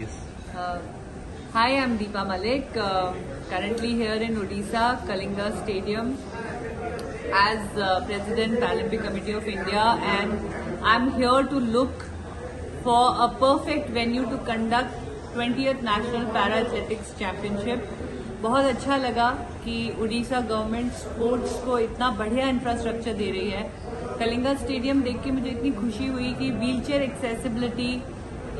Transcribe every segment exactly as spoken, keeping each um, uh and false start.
Yes. Uh, hi, I'm Deepa Malik, uh, currently here in Odisha, Kalinga Stadium, as uh, President, Paralympic Committee of India, and I'm here to look for a perfect venue to conduct twentieth National Para Athletics Championship. बहुत अच्छा लगा कि Orissa government sports को इतना बढ़िया infrastructure दे रही है। Kalinga stadium देख के मुझे इतनी खुशी हुई कि व्हीलचेयर एक्सेसिबिलिटी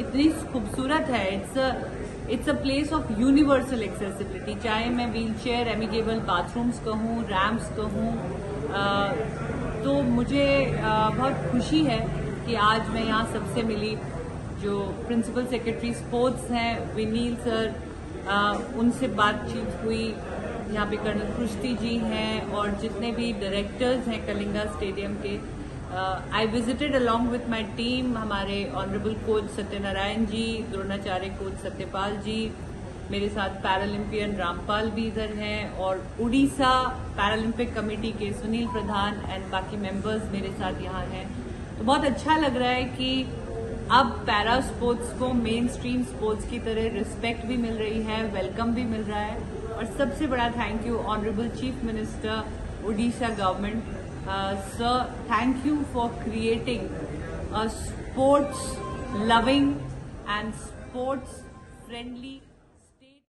इतनी खूबसूरत है। It's it's a place of universal accessibility, चाहे मैं व्हीलचेयर, एमिकेबल बाथरूम्स कहूँ, रैम्प्स कहूँ। तो मुझे आ, बहुत खुशी है कि आज मैं यहाँ सबसे मिली, जो प्रिंसिपल सेक्रेटरी स्पोर्ट्स हैं विनील सर, आ, उनसे बातचीत हुई। यहाँ पे कर्नल कुश्ती जी हैं और जितने भी डायरेक्टर्स हैं कलिंगा स्टेडियम के। I visited along with my team, हमारे honourable coach Satyanarayan ji, Dronacharya coach Satyapal ji, मेरे साथ पैरालंपियन रामपाल भी इधर हैं, और उड़ीसा पैरालंपिक कमेटी के सुनील प्रधान एंड बाकी मेंबर्स मेरे साथ यहाँ हैं। तो बहुत अच्छा लग रहा है कि अब पैरा स्पोर्ट्स को मेन स्ट्रीम स्पोर्ट्स की तरह रिस्पेक्ट भी मिल रही है, वेलकम भी मिल रहा है, और सबसे बड़ा thank you honourable chief minister Orissa government sir, thank you for creating a sports loving and sports friendly